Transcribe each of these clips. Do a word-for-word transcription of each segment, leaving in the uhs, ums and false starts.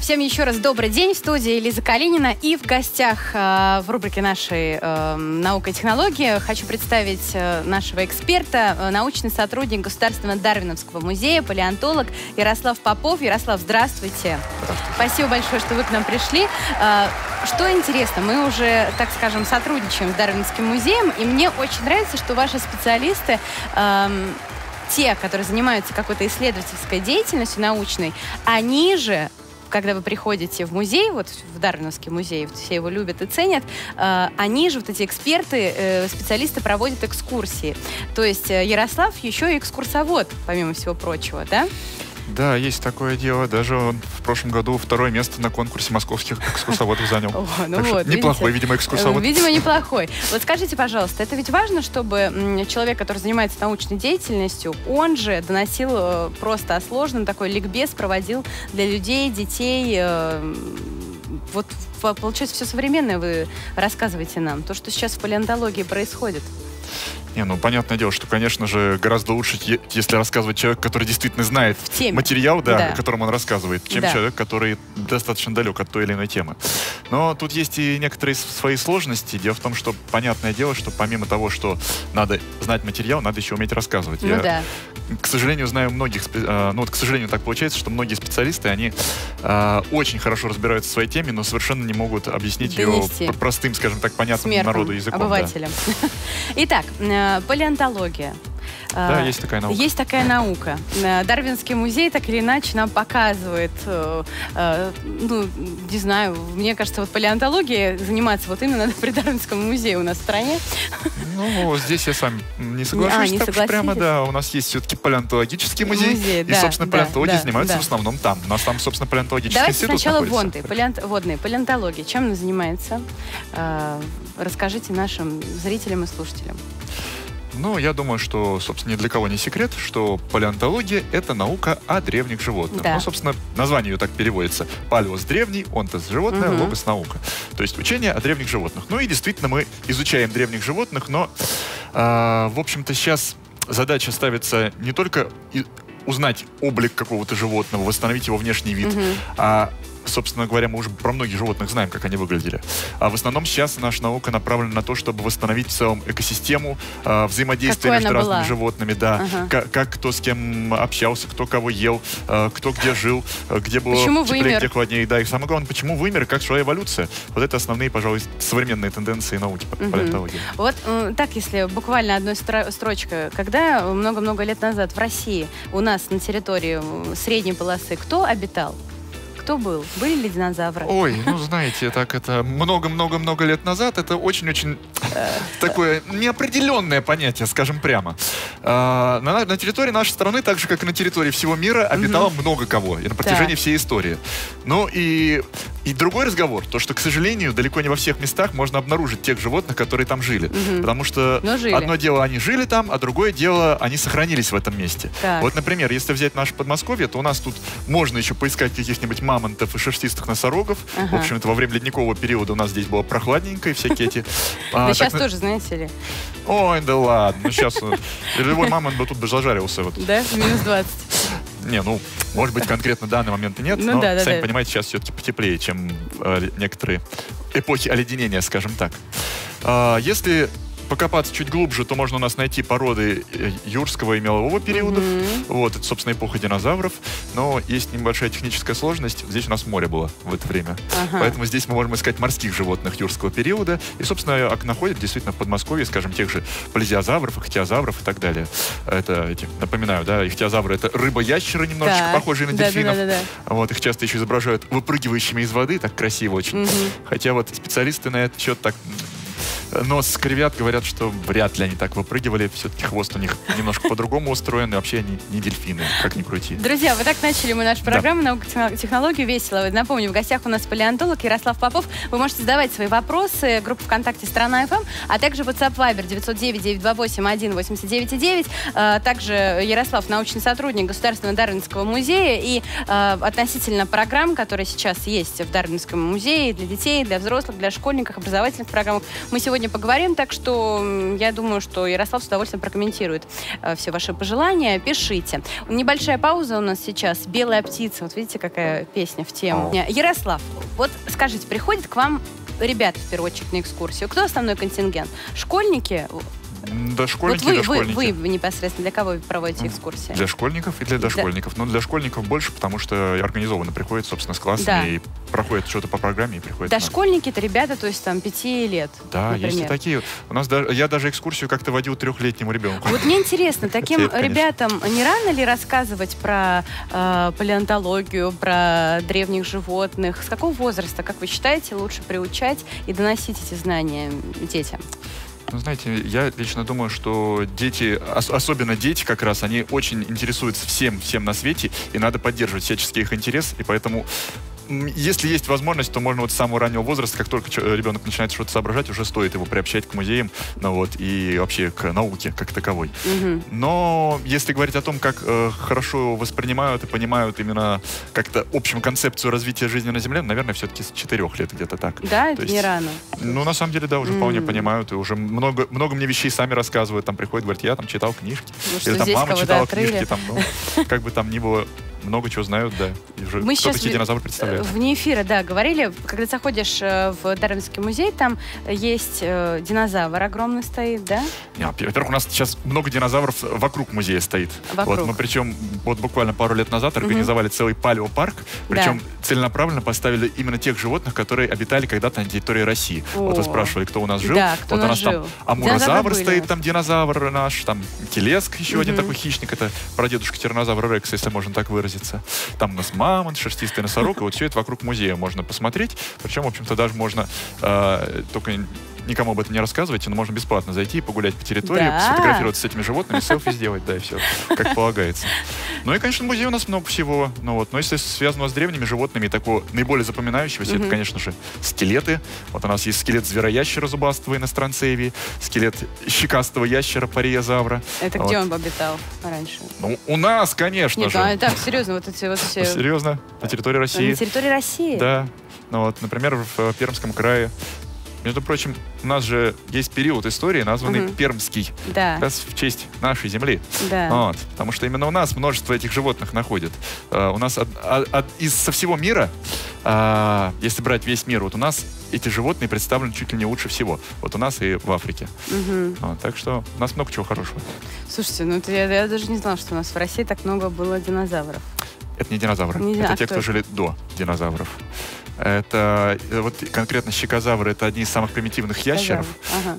Всем еще раз добрый день. В студии Лиза Калинина. И в гостях э, в рубрике нашей э, «Наука и технологии» хочу представить э, нашего эксперта, э, научный сотрудник Государственного Дарвиновского музея, палеонтолог Ярослав Попов. Ярослав, здравствуйте. Здравствуйте. Спасибо большое, что вы к нам пришли. Э, что интересно, мы уже, так скажем, сотрудничаем с Дарвиновским музеем, и мне очень нравится, что ваши специалисты... Э, те, которые занимаются какой-то исследовательской деятельностью научной, они же... Когда вы приходите в музей, вот в Дарвиновский музей, все его любят и ценят, э, они же, вот эти эксперты, э, специалисты проводят экскурсии. То есть э, Ярослав еще и экскурсовод, помимо всего прочего, да? Да, есть такое дело. Даже он в прошлом году второе место на конкурсе московских экскурсоводов занял. О, ну вот, неплохой, видите, видимо, экскурсовод. Видимо, неплохой. Вот скажите, пожалуйста, это ведь важно, чтобы человек, который занимается научной деятельностью, он же доносил просто о сложном, такой ликбез проводил для людей, детей. Вот, получается, все современное вы рассказываете нам, то, что сейчас в палеонтологии происходит. Не, ну, понятное дело, что, конечно же, гораздо лучше, если рассказывает человек, который действительно знает материал, да, да. о котором он рассказывает, чем да. человек, который достаточно далек от той или иной темы. Но тут есть и некоторые свои сложности. Дело в том, что, понятное дело, что помимо того, что надо знать материал, надо еще уметь рассказывать. Ну, Я, да. к сожалению, знаю многих... Ну, вот, к сожалению, так получается, что многие специалисты, они э, очень хорошо разбираются в своей теме, но совершенно не могут объяснить Донести. ее простым, скажем так, понятным Смертным, народу языком. обывателям. Да. Итак... Палеонтология. Да, есть такая наука. Есть такая наука. Дарвинский музей так или иначе нам показывает, ну, не знаю, мне кажется, вот палеонтологией заниматься вот именно надо при Дарвинском музее у нас в стране. Ну, здесь я с вами не соглашусь. А, не так уж прямо, да. У нас есть все-таки палеонтологический музей. музей да, и, собственно, палеонтологи да, занимаются да. в основном там. У нас там, собственно, палеонтологический Давайте институт сначала находится. Палеон... водные. Палеонтология. Чем она занимается? Расскажите нашим зрителям и слушателям. Ну, я думаю, что, собственно, ни для кого не секрет, что палеонтология — это наука о древних животных. Да. Ну, собственно, название ее так переводится. Палеос — древний, онтос — животное, угу. логос — наука. То есть учение о древних животных. Ну и действительно мы изучаем древних животных, но, э, в общем-то, сейчас задача ставится не только узнать облик какого-то животного, восстановить его внешний вид, угу. а... Собственно говоря, мы уже про многих животных знаем, как они выглядели. А в основном сейчас наша наука направлена на то, чтобы восстановить в целом экосистему, э, взаимодействие Какой между разными была? животными, да, ага. как, как кто с кем общался, кто кого ел, э, кто где жил, э, где было почему теплее, вымер? где холоднее. Да, и самое главное, почему вымер, как шла эволюция. Вот это основные, пожалуй, современные тенденции науки по палеонтологии. Вот так, если буквально одной строчкой. Когда много-много лет назад в России у нас на территории средней полосы кто обитал? Кто был? Были ли динозавры? Ой, ну знаете, так это много-много-много лет назад. Это очень-очень такое неопределенное понятие, скажем прямо. На, на территории нашей страны, так же, как и на территории всего мира, обитало угу. много кого. И на протяжении да. всей истории. Ну и... И другой разговор, то, что, к сожалению, далеко не во всех местах можно обнаружить тех животных, которые там жили. Угу. Потому что одно дело, они жили там, а другое дело, они сохранились в этом месте. Так. Вот, например, если взять наше Подмосковье, то у нас тут можно еще поискать каких-нибудь мамонтов и шерстистых носорогов. Ага. В общем-то, во время ледникового периода у нас здесь было прохладненько, и всякие эти... Да сейчас тоже, знаете ли. Ой, да ладно, ну сейчас... Любой мамонт бы тут бы зажарился. Да? минус двадцать. Не, ну, может быть, конкретно данный момент нет, ну, но, да, да, сами да. понимаете, сейчас все-таки потеплее, чем э, некоторые эпохи оледенения, скажем так. Э, если покопаться чуть глубже, то можно у нас найти породы юрского и мелового периодов. Mm-hmm. Вот, это, собственно, эпоха динозавров. Но есть небольшая техническая сложность. Здесь у нас море было в это время. Uh-huh. Поэтому здесь мы можем искать морских животных юрского периода. И, собственно, как находят действительно в Подмосковье, скажем, тех же плезиозавров, ихтиозавров и так далее. Это, эти, напоминаю, да, ихтиозавры — это рыба-ящеры, немножечко да. похожие на да, дельфинов. Да, да, да, да. Вот, их часто еще изображают выпрыгивающими из воды, так красиво очень. Mm-hmm. Хотя вот специалисты на этот счет так... Нос кривят, говорят, что вряд ли они так выпрыгивали. Все-таки хвост у них немножко по-другому устроен. И вообще они не дельфины, как ни крути. Друзья, вот так начали мы нашу программу да. «Наука и технологии». Весело. Напомню, в гостях у нас палеонтолог Ярослав Попов. Вы можете задавать свои вопросы. Группа ВКонтакте «Страна эф эм», а также WhatsApp Viber девять ноль девять девять два восемь один восемь девять девять. Также Ярослав — научный сотрудник Государственного Дарвинского музея. И относительно программ, которые сейчас есть в Дарвинском музее для детей, для взрослых, для школьников, образовательных программ, мы сегодня сегодня поговорим, так что я думаю, что Ярослав с удовольствием прокомментирует все ваши пожелания. Пишите. Небольшая пауза у нас сейчас. «Белая птица». Вот видите, какая песня в тему. Ярослав, вот скажите, приходит к вам ребята, в первую очередь, на экскурсию. Кто основной контингент? Школьники? Дошкольники, вот вы, дошкольники. Вы, вы непосредственно для кого вы проводите экскурсии? Для школьников и для дошкольников. Да. Но для школьников больше, потому что организованно приходят, собственно, с классами, да, и проходят что-то по программе и приходят. Дошкольники — это ребята, то есть там пяти лет. Да, например, есть и такие. У нас даже, я даже экскурсию как-то водил трехлетнему ребенку. Вот мне интересно, таким ребятам не рано ли рассказывать про э, палеонтологию, про древних животных? С какого возраста, как вы считаете, лучше приучать и доносить эти знания детям? Ну, знаете, я лично думаю, что дети, ос особенно дети как раз, они очень интересуются всем, всем на свете, и надо поддерживать всяческий их интерес, и поэтому, если есть возможность, то можно вот с самого раннего возраста, как только ребенок начинает что-то соображать, уже стоит его приобщать к музеям, ну, вот, и вообще к науке как таковой. Mm-hmm. Но если говорить о том, как э, хорошо воспринимают и понимают именно как-то общую концепцию развития жизни на Земле, наверное, все-таки с четырех лет где-то так. Да, это не рано. Ну, на самом деле, да, уже mm-hmm. вполне понимают, и уже много, много мне вещей сами рассказывают, там приходят, говорят, я там читал книжки, ну, или там мама читала открыли. книжки, там, ну, как бы там ни было. Много чего знают, да. Мы сейчас динозавр представляет. Вне эфира, да, говорили. Когда заходишь в Дарвиновский музей, там есть динозавр огромный стоит, да? Во-первых, у нас сейчас много динозавров вокруг музея стоит. Вокруг. Вот, мы причем вот буквально пару лет назад организовали угу. целый палеопарк, причем да. целенаправленно поставили именно тех животных, которые обитали когда-то на территории России. О. Вот вы спрашивали, кто у нас жил. Да, кто вот у нас жил. Там амурозавр стоит, там динозавр наш, там телеск, еще угу. один такой хищник, это прадедушка Тираннозавра Рекса, если можно так выразить. Там у нас мамонт, шерстистый носорог, и вот все это вокруг музея можно посмотреть. Причем, в общем-то, даже можно э, только никому об этом не рассказывайте, но можно бесплатно зайти и погулять по территории, да. сфотографироваться с этими животными, селфи сделать, да, и все, как полагается. Ну и, конечно, в музее у нас много всего. Ну, вот, но если связано с древними животными, такого наиболее запоминающегося, mm-hmm. это, конечно же, скелеты. Вот у нас есть скелет звероящера зубастого иностранцевии, скелет щекастого ящера плеозавра. Это вот. Где он обитал раньше? Ну, у нас, конечно Нет, же. Нет, да, так, серьезно, вот эти вот все... Серьезно, на территории России. На территории России? Да. Ну, вот, например, в Пермском крае. Между прочим, у нас же есть период истории, названный угу. Пермский. Да. Как раз в честь нашей земли. Да. Вот. Потому что именно у нас множество этих животных находят. А, у нас от, от, из, со всего мира, а, если брать весь мир, вот у нас эти животные представлены чуть ли не лучше всего. Вот у нас и в Африке. Угу. Вот, так что у нас много чего хорошего. Слушайте, ну я, я даже не знала, что у нас в России так много было динозавров. Это не динозавры. Не это а те, кто, кто жили до динозавров. Это вот конкретно щекозавры, это одни из самых примитивных ящеров.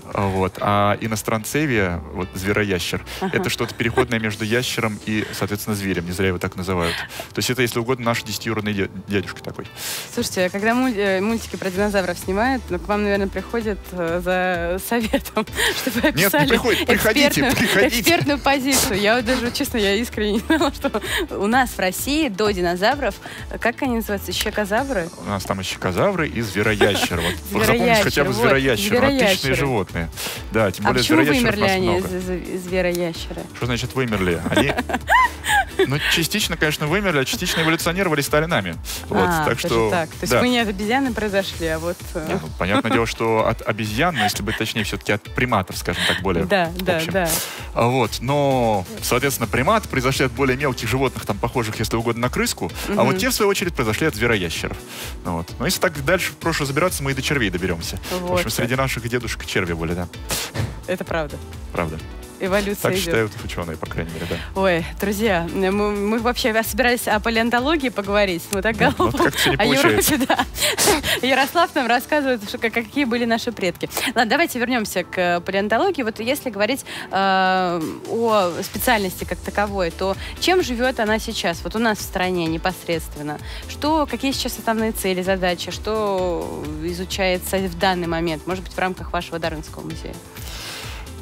Ага. Вот. А иностранцевия, вот звероящер, ага. это что-то переходное между ящером и, соответственно, зверем. Не зря его так называют. То есть это, если угодно, наш десятиюродный дядюшка такой. Слушайте, когда мультики про динозавров снимают, ну, к вам, наверное, приходят за советом, чтобы вы описали. Нет, не приходит. Приходите, приходите. Экспертную позицию. Я вот даже, честно, я искренне не знала, что у нас в России до динозавров, как они называются, щекозавры? У нас там и щекозавры, и звероящер. Вот, запомните хотя бы звероящер. Вот, отличные животные. Да, тем более а почему вымерли они, звероящеры? Что значит вымерли? Они, ну, частично, конечно, вымерли, а частично эволюционировали, стали нами. Вот, а, так что, так. То есть да. мы не от обезьяны произошли, а вот... Нет, ну, понятное дело, что от обезьян, если быть точнее, все-таки от приматов, скажем так, более... Да, да, да. Вот, но, соответственно, приматы произошли от более мелких животных, там, похожих, если угодно, на крыску, угу. а вот те, в свою очередь, произошли от звероящеров. Вот. Но если так дальше в прошлое забираться, мы и до червей доберемся. Вот. В общем, среди наших дедушек черви были, да. Это правда. Правда. Эволюция так идет. Считают ученые, по крайней мере, да. Ой, друзья, мы, мы вообще собирались о палеонтологии поговорить. Мы так да, голову вот о Европе, да. Ярослав нам рассказывает, что, какие были наши предки. Ладно, давайте вернемся к палеонтологии. Вот если говорить э, о специальности как таковой, то чем живет она сейчас? Вот у нас в стране непосредственно. Что, какие сейчас основные цели, задачи? Что изучается в данный момент? Может быть, в рамках вашего Дарвиновского музея?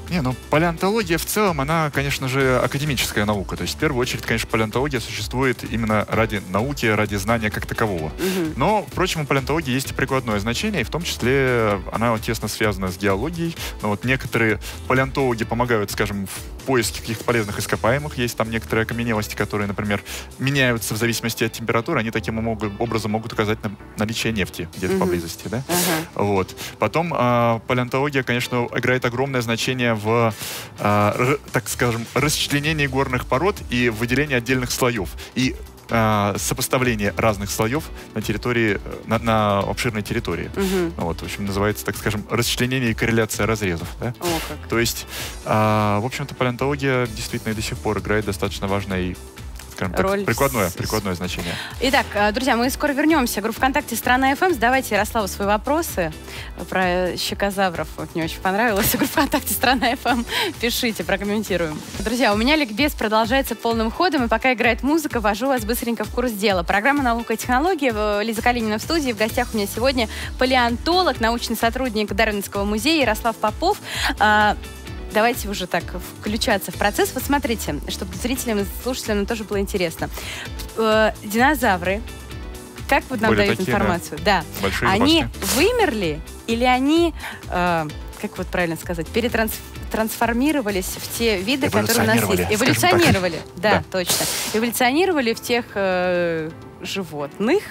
Не, ну, палеонтология в целом, она, конечно же, академическая наука. То есть, в первую очередь, конечно, палеонтология существует именно ради науки, ради знания как такового. Угу. Но, впрочем, у палеонтологии есть и прикладное значение, и в том числе она тесно связана с геологией. Но вот некоторые палеонтологи помогают, скажем, в поиски каких-то полезных ископаемых. Есть там некоторые окаменелости, которые, например, меняются в зависимости от температуры. Они таким образом могут указать на наличие нефти где-то mm-hmm. поблизости. Да? Uh-huh. Вот. Потом э, палеонтология, конечно, играет огромное значение в, э, так скажем, расчленении горных пород и выделении отдельных слоев. И сопоставление разных слоев на территории, на, на обширной территории. Угу. Вот, в общем, называется, так скажем, расчленение и корреляция разрезов. Да? О, как. То есть, а, в общем-то, палеонтология действительно и до сих пор играет достаточно важной, скажем так, роль. Прикладное, прикладное значение. Итак, друзья, мы скоро вернемся. Группа ВКонтакте «Страна эф эм». Задавайте Ярославу свои вопросы про щекозавров. Вот, мне очень понравилось. Группа ВКонтакте «Страна эф эм». Пишите, прокомментируем. Друзья, у меня ликбез продолжается полным ходом, и пока играет музыка, вожу вас быстренько в курс дела. Программа «Наука и технологии». Лиза Калинина в студии. В гостях у меня сегодня палеонтолог, научный сотрудник Дарвиновского музея Ярослав Попов. Давайте уже так включаться в процесс. Вот смотрите, чтобы зрителям и слушателям тоже было интересно. Динозавры, как вот нам Были дают такие, информацию? Да. Да. Они вымерли или они, э, как вот правильно сказать, перетрансформировались в те виды, которые у нас есть? Эволюционировали. Да, да, точно. Эволюционировали в тех э, животных,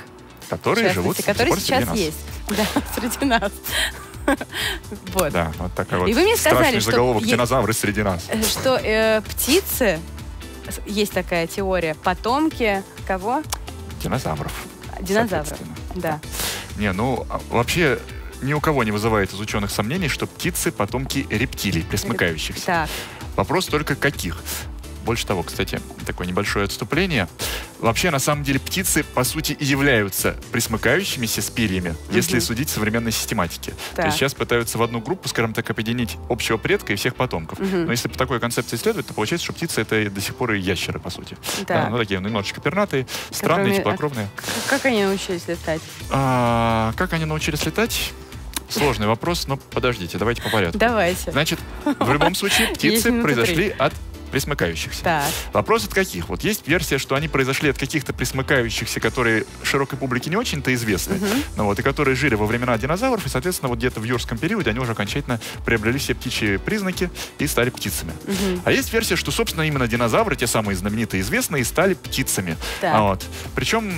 которые, живут которые сейчас есть. Да, среди нас. Вот. Да, вот такая вот. И вы мне сказали, что заголовок «Тираннозавры среди нас». Что э, птицы, есть такая теория, потомки кого? Динозавров. Динозавров. Да. Не, ну вообще ни у кого не вызывает из ученых сомнений, что птицы потомки рептилий, пресмыкающихся. Так. Вопрос только каких. Больше того, кстати, такое небольшое отступление. Вообще, на самом деле, птицы, по сути, и являются пресмыкающимися с перьями, mm-hmm. если судить современной систематике. Да. То есть сейчас пытаются в одну группу, скажем так, объединить общего предка и всех потомков. Mm-hmm. Но если по такой концепции следовать, то получается, что птицы — это до сих пор и ящеры, по сути. Да. Да, ну, такие немножечко пернатые, странные, теплокровные. А как они научились летать? А, как они научились летать? Сложный вопрос, но подождите, давайте по порядку. Давайте. Значит, в любом случае, птицы произошли от... пресмыкающихся. Так. Вопрос от каких? Вот есть версия, что они произошли от каких-то пресмыкающихся, которые широкой публике не очень-то известны, uh-huh. ну, вот, и которые жили во времена динозавров, и, соответственно, вот где-то в юрском периоде они уже окончательно приобрели все птичьи признаки и стали птицами. Uh-huh. А есть версия, что, собственно, именно динозавры, те самые знаменитые известные, стали птицами. Так. Вот. Причем,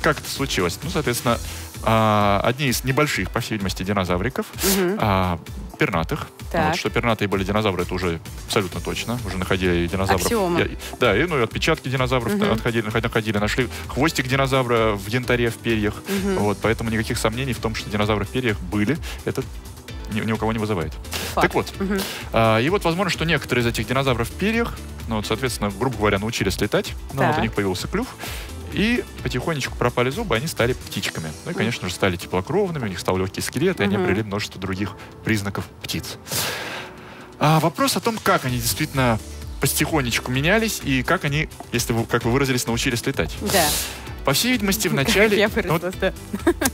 как это случилось? Ну, соответственно, одни из небольших, по всей видимости, динозавриков, uh-huh. пернатых. Вот, что пернатые были динозавры, это уже абсолютно точно. Уже находили динозавров. Я, да, и, ну, и отпечатки динозавров uh-huh. отходили, находили, нашли хвостик динозавра в янтаре, в перьях. Uh-huh. Вот, поэтому никаких сомнений в том, что динозавры в перьях были, это ни, ни у кого не вызывает. Факт. Так вот, uh-huh. а, и вот возможно, что некоторые из этих динозавров в перьях, ну, вот, соответственно, грубо говоря, научились летать, но вот у них появился клюв. И потихонечку пропали зубы, они стали птичками. Ну и, конечно же, стали теплокровными, у них стал легкий скелет, и они обрели множество других признаков птиц. А вопрос о том, как они действительно потихонечку менялись, и как они, если вы, как вы выразились, научились летать. Да. По всей видимости, вначале... Я просто.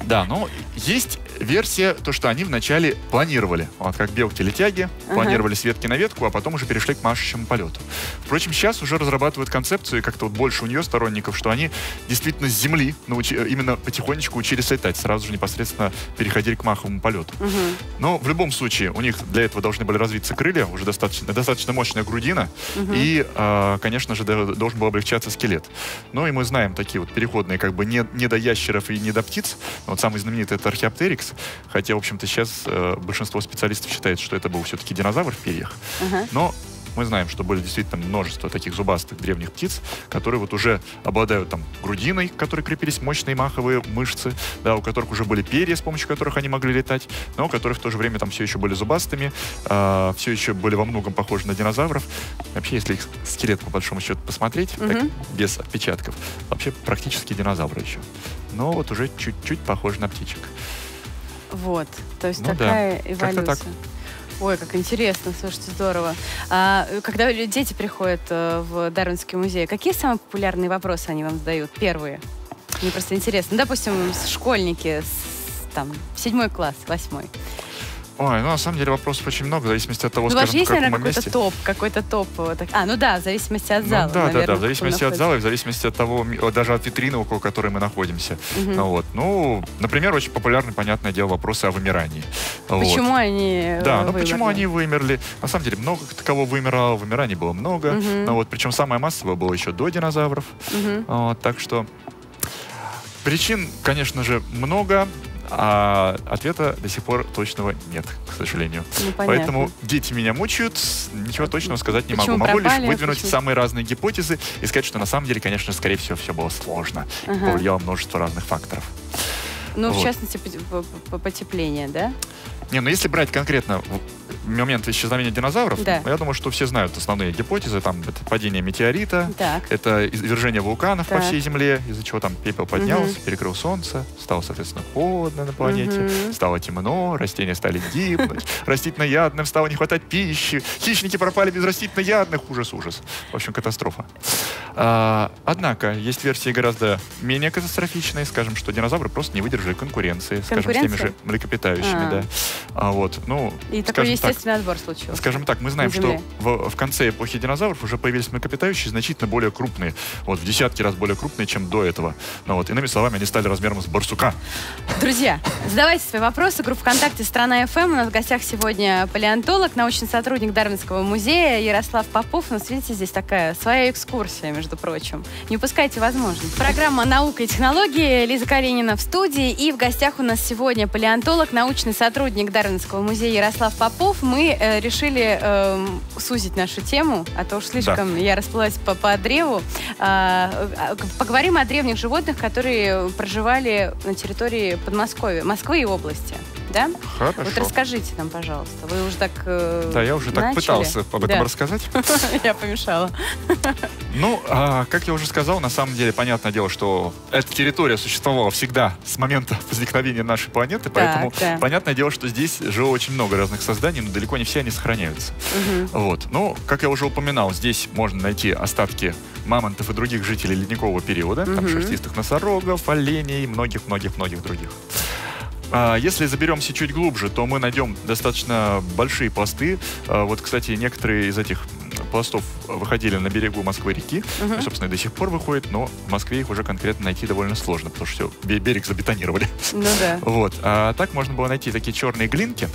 Да, но есть версия, то, что они вначале планировали. Вот как белки-летяги, планировали с ветки на ветку, а потом уже перешли к машущему полету. Впрочем, сейчас уже разрабатывают концепцию, и как-то вот больше у нее сторонников, что они действительно с земли научи... именно потихонечку учились летать, сразу же непосредственно переходили к маховому полету. Угу. Но в любом случае, у них для этого должны были развиться крылья, уже достаточно, достаточно мощная грудина, угу. и, э, конечно же, должен был облегчаться скелет. Ну и мы знаем такие вот переходы, как бы не, не до ящеров и не до птиц. Вот самый знаменитый — это археоптерикс. Хотя, в общем-то, сейчас э, большинство специалистов считает, что это был все-таки динозавр в перьях. Uh-huh. Но мы знаем, что были действительно множество таких зубастых древних птиц, которые вот уже обладают там грудиной, к которой крепились мощные маховые мышцы, да, у которых уже были перья, с помощью которых они могли летать, но у которых в то же время там все еще были зубастыми, э, все еще были во многом похожи на динозавров. Вообще, если их скелет по большому счету посмотреть, [S2] Угу. [S1] Так, без отпечатков, вообще практически динозавры еще. Но вот уже чуть-чуть похожи на птичек. Вот, то есть, ну, такая, да, эволюция. Как-то так. Ой, как интересно, слушайте, здорово. А когда дети приходят в Дарвиновский музей, какие самые популярные вопросы они вам задают? Первые. Мне просто интересно. Ну, допустим, школьники, там, седьмой класс, восьмой. Ой, ну на самом деле вопросов очень много, в зависимости от того, ну, скажем, в каком мы месте. У вас есть, наверное, какой-то топ, какой-то топ? Так... А, ну да, в зависимости от зала. Ну, да, наверное, да, да, в зависимости от зала и в зависимости от того, даже от витрины, около которой мы находимся. Угу. Ну, вот. Ну, например, очень популярны, понятное дело, вопросы о вымирании. Почему вот. они Да, ну почему они вымерли? На самом деле много такого вымирало, вымираний было много. Угу. Ну, вот, причем самое массовое было еще до динозавров. Угу. Вот, так что причин, конечно же, много. А ответа до сих пор точного нет, к сожалению. Ну, поэтому дети меня мучают, ничего точного сказать не Почему могу. Могу пропали, лишь выдвинуть почему? самые разные гипотезы и сказать, что на самом деле, конечно, скорее всего, все было сложно. Ага. Повлияло множество разных факторов. Ну, вот. в частности, потепление, да? Не, ну если брать конкретно момент исчезновения динозавров, да. я думаю, что все знают основные гипотезы. Там это падение метеорита, так. это извержение вулканов так. по всей Земле, из-за чего там пепел поднялся, угу. перекрыл солнце, стало, соответственно, холодно на планете, угу. стало темно, растения стали гибнуть, растительноядным стало не хватать пищи, хищники пропали без растительноядных, ужас-ужас. В общем, катастрофа. А, однако, есть версии гораздо менее катастрофичные, скажем, что динозавры просто не выдержали конкуренции, скажем, с теми же млекопитающими, а. да. А вот, ну, и такой естественный отбор случился. Скажем так, мы знаем, что в, в конце эпохи динозавров уже появились млекопитающие значительно более крупные. Вот в десятки раз более крупные, чем до этого. Но вот, иными словами, они стали размером с барсука. Друзья, задавайте свои вопросы. Группа ВКонтакте «Страна эф эм». У нас в гостях сегодня палеонтолог, научный сотрудник Дарвинского музея Ярослав Попов. У нас, видите, здесь такая своя экскурсия, между прочим. Не упускайте возможность. Программа «Наука и технологии». Лиза Калинина в студии. И в гостях у нас сегодня палеонтолог, научный сотрудник Дарвинского музея Ярослав Попов. Мы э, решили э, сузить нашу тему, а то уж слишком да. я расплылась по, по древу. А, поговорим о древних животных, которые проживали на территории Подмосковья, Москвы и области. Да? Хорошо. Вот расскажите нам, пожалуйста. Вы уже так э, Да, я уже начали. так пытался об этом да. рассказать. Я помешала. Ну, а, как я уже сказал, на самом деле, понятное дело, что эта территория существовала всегда с момента возникновения нашей планеты, поэтому так, да. понятное дело, что здесь жило очень много разных созданий, но далеко не все они сохраняются. Угу. Вот. Ну, как я уже упоминал, здесь можно найти остатки мамонтов и других жителей ледникового периода, угу. там шерстистых носорогов, оленей и многих-многих-многих других. Если заберемся чуть глубже, то мы найдем достаточно большие пласты. Вот, кстати, некоторые из этих пластов выходили на берегу Москвы-реки. Угу. И, собственно, и до сих пор выходят, но в Москве их уже конкретно найти довольно сложно, потому что все, берег забетонировали. Ну да. Вот. А так можно было найти такие черные глинки.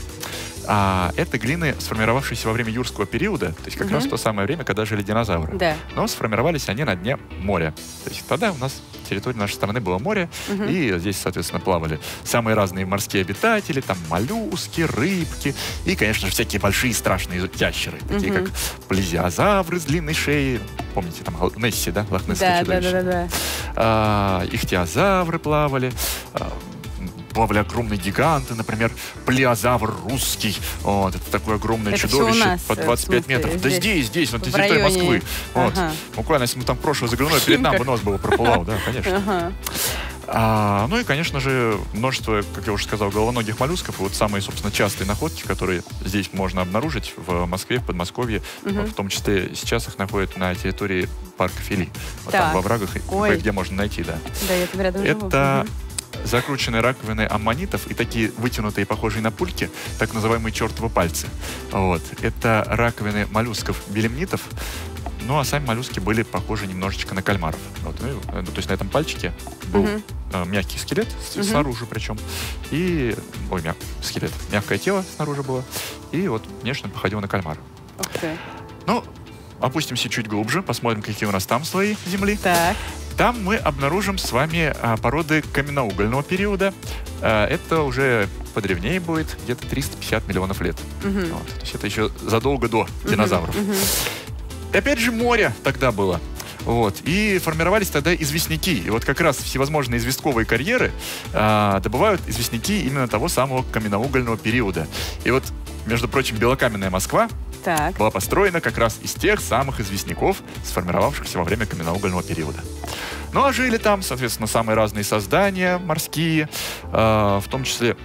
А это глины, сформировавшиеся во время юрского периода, то есть как угу. раз то самое время, когда жили динозавры. Да. Но сформировались они на дне моря. То есть тогда у нас территория нашей страны было море, угу. и здесь, соответственно, плавали самые разные морские обитатели, там моллюски, рыбки и, конечно же, всякие большие страшные ящеры, такие угу. как плезиозавры с длинной шеей. Помните, там Несси, да? Лохнесское чудовище. Да, да, да, да. А, ихтиозавры плавали. Плавали огромные гиганты, например, плеозавр русский. Вот, это такое огромное это чудовище по двадцать пять метров. Здесь, да здесь, здесь, на территории Москвы. Вот. Ага. Буквально, если мы там прошлое заглянули, перед нами бы нос был проплывал, да, конечно. Ага. А, ну и, конечно же, множество, как я уже сказал, головоногих моллюсков. И вот самые, собственно, частые находки, которые здесь можно обнаружить в Москве, в Подмосковье, угу. в том числе сейчас их находят на территории Парка Фили. Вот так. Там во врагах, где можно найти, да. Да, я там рядом живу. Это... закрученные раковины аммонитов и такие вытянутые, похожие на пульки, так называемые чертовы пальцы. Вот. Это раковины моллюсков-белемнитов. Ну, а сами моллюски были похожи немножечко на кальмаров. Вот. Ну, то есть на этом пальчике был угу. э, мягкий скелет, угу. снаружи причем. И... Ой, мяг... скелет. Мягкое тело снаружи было. И вот внешне походил на кальмар. Okay. Ну, опустимся чуть глубже, посмотрим, какие у нас там слои земли. Так. Там мы обнаружим с вами а, породы каменноугольного периода. А, это уже подревнее будет, где-то триста пятьдесят миллионов лет. Mm-hmm. Вот. То есть это еще задолго до mm-hmm. динозавров. Mm-hmm. Опять же море тогда было. Вот. И формировались тогда известняки. И вот как раз всевозможные известковые карьеры а, добывают известняки именно того самого каменноугольного периода. И вот, между прочим, белокаменная Москва так. была построена как раз из тех самых известняков, сформировавшихся во время каменноугольного периода. Ну а жили там, соответственно, самые разные создания морские, э, в том числе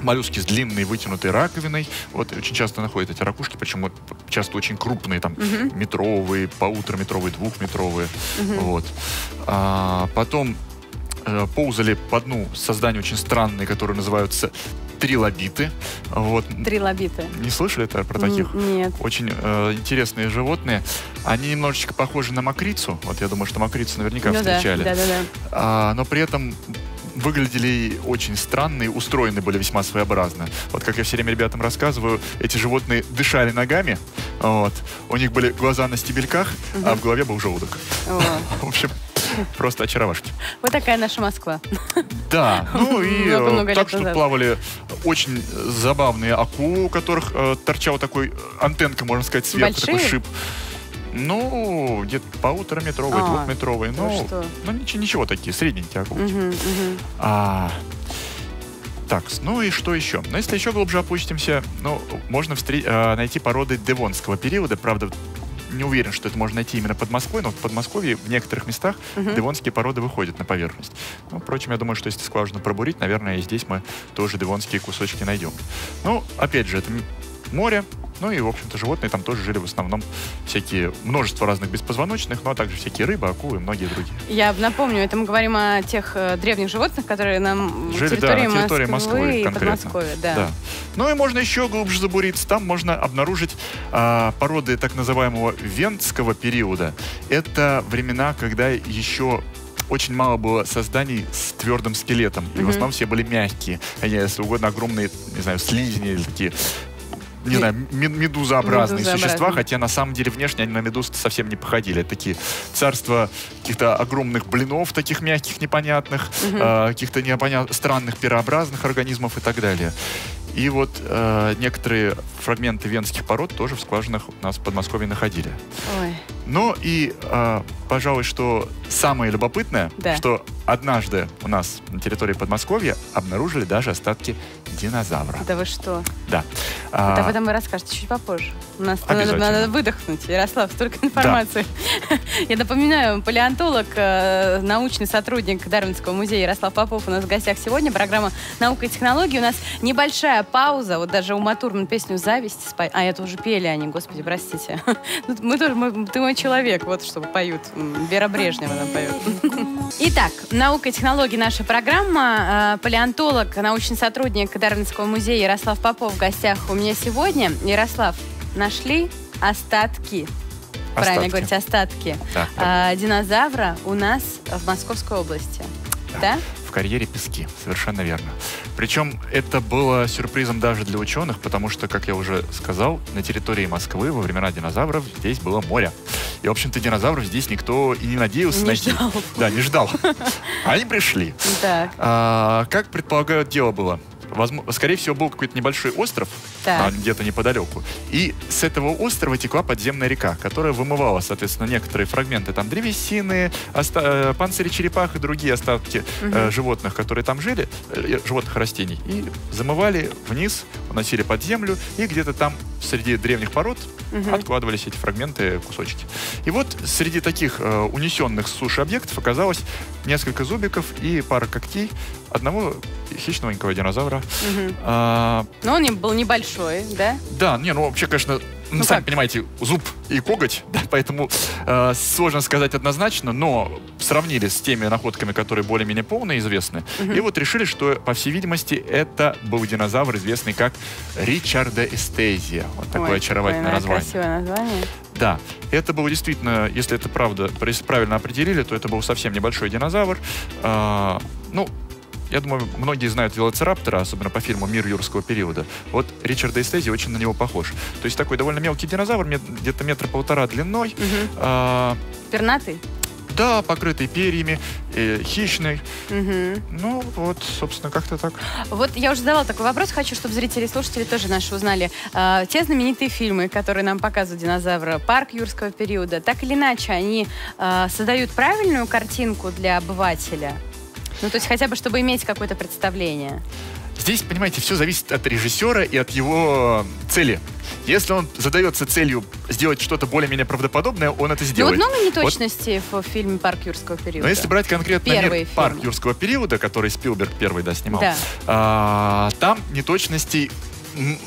моллюски с длинной вытянутой раковиной. Вот очень часто находят эти ракушки, причем часто очень крупные, там uh-huh. метровые, полутораметровые, двухметровые. Uh-huh. Вот. А потом э, ползали по дну создания очень странные, которые называются трилобиты. Вот. Трилобиты. Не слышали про таких? Нет. Очень э, интересные животные. Они немножечко похожи на мокрицу. Вот я думаю, что мокрицу наверняка ну встречали. Да, да, да, да. А, но при этом выглядели очень странные, устроены были весьма своеобразно. Вот как я все время ребятам рассказываю, эти животные дышали ногами, вот. У них были глаза на стебельках, угу. а в голове был желудок. В общем, просто очаровашки. Вот такая наша Москва. Да, ну и так что плавали очень забавные акулы, у которых торчала такой антенка, можно сказать, сверху, такой шип. Ну, где-то полутораметровые, а, двухметровые. Ну, ну, ну ничего, ничего такие, средненькие акулки. Угу, угу. А, так, ну и что еще? Ну, если еще глубже опустимся, ну, можно встр... а, найти породы девонского периода. Правда, не уверен, что это можно найти именно под Москвой, но в Подмосковье в некоторых местах угу. девонские породы выходят на поверхность. Ну, впрочем, я думаю, что если скважину пробурить, наверное, и здесь мы тоже девонские кусочки найдем. Ну, опять же, это море. Ну и, в общем-то, животные там тоже жили в основном всякие, множество разных беспозвоночных, но ну, а также всякие рыбы, акулы и многие другие. Я напомню, это мы говорим о тех э, древних животных, которые нам жили, территории, да, на территории Москвы, Москвы и конкретно. Подмосковья. Да. Да. Ну и можно еще глубже забуриться. Там можно обнаружить э, породы так называемого венского периода. Это времена, когда еще очень мало было созданий с твердым скелетом. Mm-hmm. И в основном все были мягкие. Они, если угодно, огромные, не знаю, слизни или такие... не знаю, медузообразные существа, хотя на самом деле внешне они на медуз совсем не походили. Это такие царства каких-то огромных блинов, таких мягких, непонятных, угу. э, каких-то непонятных, странных, перообразных организмов и так далее. И вот э, некоторые фрагменты венских пород тоже в скважинах у нас в Подмосковье находили. Ой. Ну и, э, пожалуй, что самое любопытное, да. что однажды у нас на территории Подмосковья обнаружили даже остатки динозавра. Да вы что? Да. Вот об этом вы расскажете чуть попозже. У нас надо, надо выдохнуть. Ярослав, столько информации. Да. Я напоминаю, палеонтолог, научный сотрудник Дарвиновского музея Ярослав Попов у нас в гостях сегодня. Программа «Наука и технологии». У нас небольшая пауза. Вот даже у Матурман песню «Зависть». Спа... А, это уже пели они, господи, простите. Мы тоже, мы, ты мой человек, вот что поют. Вера Брежнева нам поет. Итак, «Наука и технологии» наша программа. Палеонтолог, научный сотрудник Дарвиновского музея Ярослав Попов в гостях у меня сегодня. Ярослав, нашли остатки, остатки. правильно говорить, остатки да, да. А, динозавра у нас в Московской области. Да. да? В карьере пески, совершенно верно. Причем это было сюрпризом даже для ученых, потому что, как я уже сказал, на территории Москвы во времена динозавров здесь было море. И, в общем-то, динозавров здесь никто и не надеялся не найти. Ждал. Да, не ждал. Они пришли. Как предполагают, дело было. Возможно, скорее всего, был какой-то небольшой остров, да. где-то неподалеку. И с этого острова текла подземная река, которая вымывала, соответственно, некоторые фрагменты там древесины, оста панцири черепах и другие остатки угу. э, животных, которые там жили, э, животных, растений. И замывали вниз, уносили под землю, и где-то там среди древних пород угу. откладывались эти фрагменты, кусочки. И вот среди таких э, унесенных с суши объектов оказалось несколько зубиков и пара когтей одного хищненького динозавра. Угу. А, но он был небольшой, да? Да, не, ну вообще, конечно, ну, сами как? понимаете, зуб и коготь, да, поэтому э, сложно сказать однозначно, но сравнили с теми находками, которые более-менее полно известны, угу. и вот решили, что, по всей видимости, это был динозавр, известный как Ричардоэстезия. Вот такое Ой, очаровательное название. Красивое название. Да, это было действительно, если это правда, правильно определили, то это был совсем небольшой динозавр. Э, ну, я думаю, многие знают велоцираптора, особенно по фильму «Мир юрского периода». Вот Ричардоэстезия очень на него похож. То есть такой довольно мелкий динозавр, где-то метра полтора длиной. Угу. А... Пернатый? Да, покрытый перьями, э, хищный. Угу. Ну, вот, собственно, как-то так. Вот я уже задавала такой вопрос, хочу, чтобы зрители и слушатели тоже наши узнали. Э, те знаменитые фильмы, которые нам показывают динозавра, «Парк юрского периода», так или иначе, они э, создают правильную картинку для обывателя? Ну, то есть хотя бы, чтобы иметь какое-то представление. Здесь, понимаете, все зависит от режиссера и от его цели. Если он задается целью сделать что-то более-менее правдоподобное, он это сделает. Но вот много неточностей вот. в фильме «Парк юрского периода». Но если брать конкретно мир, «Парк юрского периода», который Спилберг первый да, снимал, да. А, там неточностей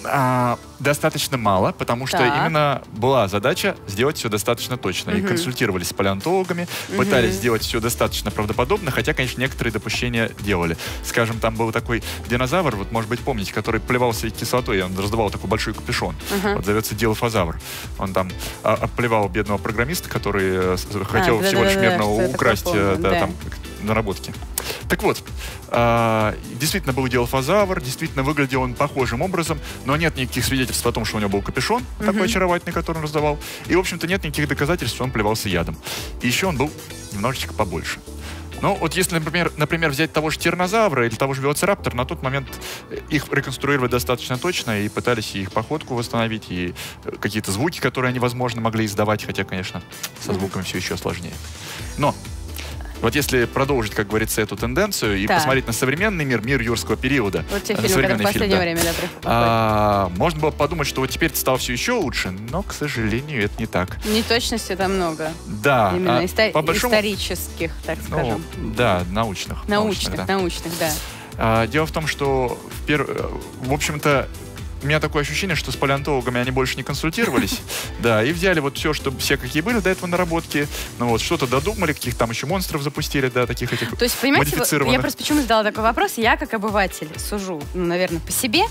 А, достаточно мало, потому так. что именно была задача сделать все достаточно точно. Угу. И консультировались с палеонтологами, угу. пытались сделать все достаточно правдоподобно, хотя, конечно, некоторые допущения делали. Скажем, там был такой динозавр, вот, может быть, помните, который плевался кислотой, он раздувал такой большой капюшон. Угу. Вот, зовется дилофозавр. Он там а, оплевал бедного программиста, который а, хотел да, всего да, лишь да, мирно да, украсть да, да. там наработки. Так вот, э, действительно был дилофозавр, действительно выглядел он похожим образом, но нет никаких свидетельств о том, что у него был капюшон, mm-hmm. такой очаровательный, который он раздавал, и, в общем-то, нет никаких доказательств, что он плевался ядом. И еще он был немножечко побольше. Ну, вот если, например, например, взять того же тираннозавра или того же велоцираптора, на тот момент их реконструировали достаточно точно и пытались и их походку восстановить, и какие-то звуки, которые они, возможно, могли издавать, хотя, конечно, со звуками mm-hmm. все еще сложнее. Но... Вот если продолжить, как говорится, эту тенденцию и да. посмотреть на современный мир, мир юрского периода. Вот те фильмы, которые в последнее да. время да, а, можно было подумать, что вот теперь стало все еще лучше, но, к сожалению, это не так. Неточности там много. Да. Именно а, исто по большому... исторических, так ну, скажем. Да, научных. Научных, научных, да. Научных, да. А, дело в том, что, в, пер... в общем-то, у меня такое ощущение, что с палеонтологами они больше не консультировались, да, и взяли вот все, что все какие были до этого наработки, ну вот, что-то додумали, каких там еще монстров запустили, да, таких этих модифицированных. То есть, понимаете, я просто почему задала такой вопрос, я как обыватель сужу, ну, наверное, по себе,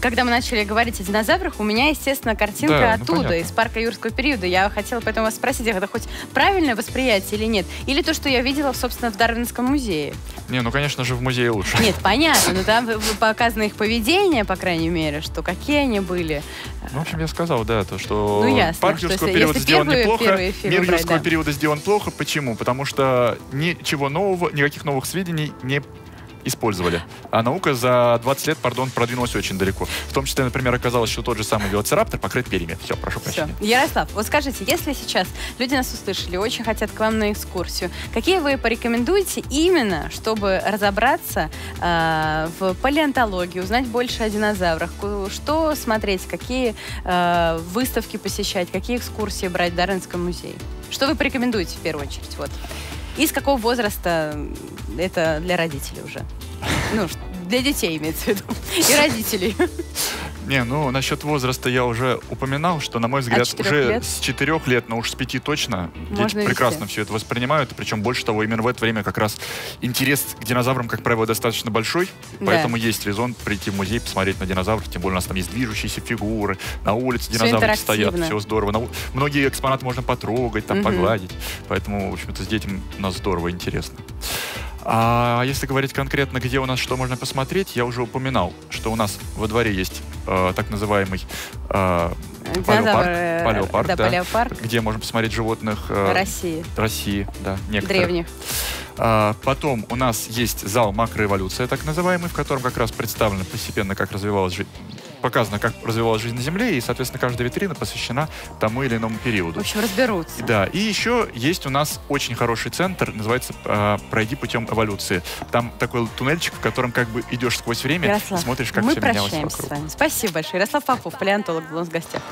когда мы начали говорить о динозаврах, у меня, естественно, картинка да, ну, оттуда, понятно. Из парка юрского периода, я хотела поэтому вас спросить, это хоть правильное восприятие или нет, или то, что я видела, собственно, в Дарвиновском музее. Не, ну, конечно же, в музее лучше. Нет, понятно, но там показано их поведение, по крайней мере, что какие они были. Ну, в общем, я сказал, да, то, что ну, ясно, парк юрского периода сделан первые, неплохо, первые мир брать, юрского да. периода сделан плохо. Почему? Потому что ничего нового, никаких новых сведений не использовали. А наука за двадцать лет, пардон, продвинулась очень далеко. В том числе, например, оказалось, что тот же самый велоцираптор покрыт перьями. Все, прошу прощения. Все. Ярослав, вот скажите, если сейчас люди нас услышали, очень хотят к вам на экскурсию, какие вы порекомендуете именно, чтобы разобраться э, в палеонтологии, узнать больше о динозаврах, что смотреть, какие э, выставки посещать, какие экскурсии брать в Дарвиновском музее? Что вы порекомендуете в первую очередь? Вот. И с какого возраста это для родителей уже? Ну, для детей имеется в виду. И родителей. Не, ну, насчет возраста я уже упоминал, что, на мой взгляд, уже с четырёх лет, но уж с пяти точно, дети прекрасно все это воспринимают. Причем, больше того, именно в это время как раз интерес к динозаврам, как правило, достаточно большой. Поэтому есть резон прийти в музей, посмотреть на динозавров. Тем более у нас там есть движущиеся фигуры, на улице динозавры стоят, все здорово. Многие экспонаты можно потрогать, там, погладить. Поэтому, в общем-то, с детьми у нас здорово интересно. А если говорить конкретно, где у нас что можно посмотреть, я уже упоминал, что у нас во дворе есть э, так называемый э, палеопарк, палеопарк, да, да, палеопарк, где можно посмотреть животных э, России, России да, древних. А, потом у нас есть зал макроэволюция, так называемый, в котором как раз представлено постепенно, как развивалась жизнь. Показано, как развивалась жизнь на Земле, и, соответственно, каждая витрина посвящена тому или иному периоду. В общем, разберутся. Да, и еще есть у нас очень хороший центр, называется э, «Пройди путем эволюции». Там такой туннельчик, в котором как бы идешь сквозь время, Ярослав, смотришь, как все менялось вокруг. Мы прощаемся с вами. Спасибо большое. Ярослав Попов, палеонтолог, был у нас в гостях.